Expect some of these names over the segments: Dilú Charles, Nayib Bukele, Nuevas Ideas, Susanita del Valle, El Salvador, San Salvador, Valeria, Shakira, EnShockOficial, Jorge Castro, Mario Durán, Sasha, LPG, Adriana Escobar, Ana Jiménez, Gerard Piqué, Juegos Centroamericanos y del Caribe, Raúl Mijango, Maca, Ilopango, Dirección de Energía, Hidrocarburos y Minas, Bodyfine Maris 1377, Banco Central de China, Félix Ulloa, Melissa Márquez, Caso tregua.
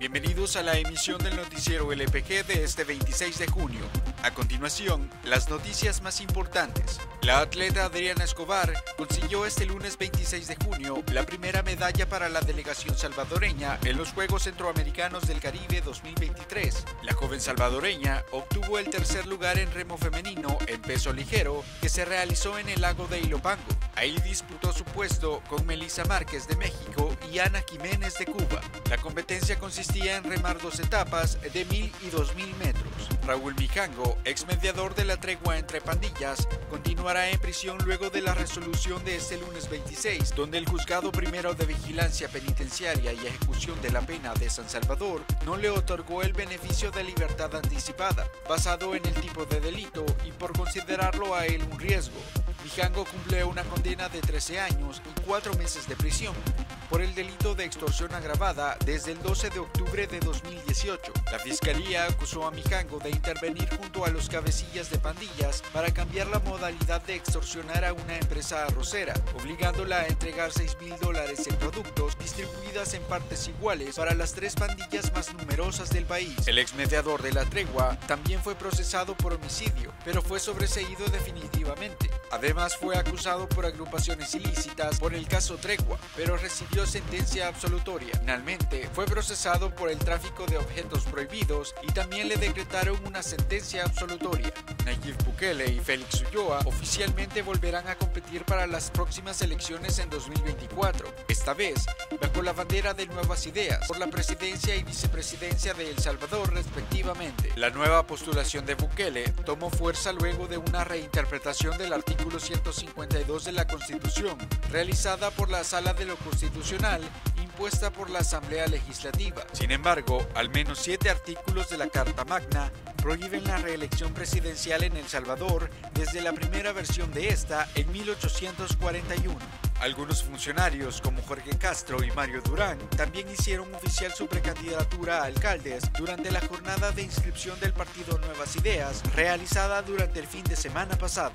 Bienvenidos a la emisión del noticiero LPG de este 26 de junio. A continuación, las noticias más importantes. La atleta Adriana Escobar consiguió este lunes 26 de junio la primera medalla para la delegación salvadoreña en los Juegos Centroamericanos del Caribe 2023. La joven salvadoreña obtuvo el tercer lugar en remo femenino en peso ligero que se realizó en el lago de Ilopango. Ahí disputó su puesto con Melissa Márquez de México y Ana Jiménez de Cuba. La competencia consistía en remar dos etapas de 1000 y 2000 metros. Raúl Mijango, exmediador de la tregua entre pandillas, continuará en prisión luego de la resolución de este lunes 26, donde el Juzgado Primero de Vigilancia Penitenciaria y Ejecución de la Pena de San Salvador no le otorgó el beneficio de libertad anticipada, basado en el tipo de delito y por considerarlo a él un riesgo. Mijango cumple una condena de 13 años y 4 meses de prisión por el delito de extorsión agravada desde el 12 de octubre de 2018. La Fiscalía acusó a Mijango de intervenir junto a los cabecillas de pandillas para cambiar la modalidad de extorsionar a una empresa arrocera, obligándola a entregar $6.000 en productos distribuidas en partes iguales para las 3 pandillas más numerosas del país. El exmediador de la tregua también fue procesado por homicidio, pero fue sobreseído definitivamente. Además, fue acusado por agrupaciones ilícitas por el caso Tregua, pero recibió sentencia absolutoria. Finalmente, fue procesado por el tráfico de objetos prohibidos y también le decretaron una sentencia absolutoria. Nayib Bukele y Félix Ulloa oficialmente volverán a competir para las próximas elecciones en 2024, esta vez bajo la bandera de Nuevas Ideas, por la presidencia y vicepresidencia de El Salvador respectivamente. La nueva postulación de Bukele tomó fuerza luego de una reinterpretación del artículo 152 de la Constitución, realizada por la Sala de lo Constitucional, impuesta por la Asamblea Legislativa. Sin embargo, al menos 7 artículos de la Carta Magna prohíben la reelección presidencial en El Salvador desde la primera versión de esta en 1841. Algunos funcionarios, como Jorge Castro y Mario Durán, también hicieron oficial su precandidatura a alcaldes durante la jornada de inscripción del partido Nuevas Ideas, realizada durante el fin de semana pasado.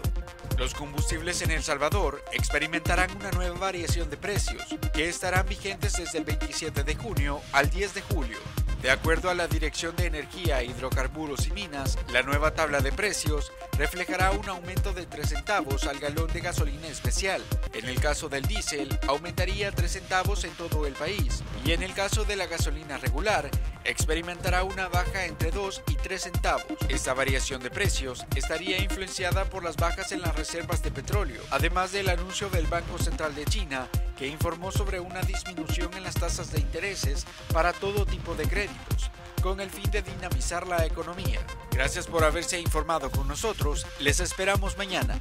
Los combustibles en El Salvador experimentarán una nueva variación de precios, que estarán vigentes desde el 27 de junio al 10 de julio. De acuerdo a la Dirección de Energía, Hidrocarburos y Minas, la nueva tabla de precios reflejará un aumento de 3 centavos al galón de gasolina especial. En el caso del diésel, aumentaría 3 centavos en todo el país. Y en el caso de la gasolina regular, experimentará una baja entre 2 y 3 centavos. Esta variación de precios estaría influenciada por las bajas en las reservas de petróleo, además del anuncio del Banco Central de China, que informó sobre una disminución en las tasas de intereses para todo tipo de créditos, con el fin de dinamizar la economía. Gracias por haberse informado con nosotros. Les esperamos mañana.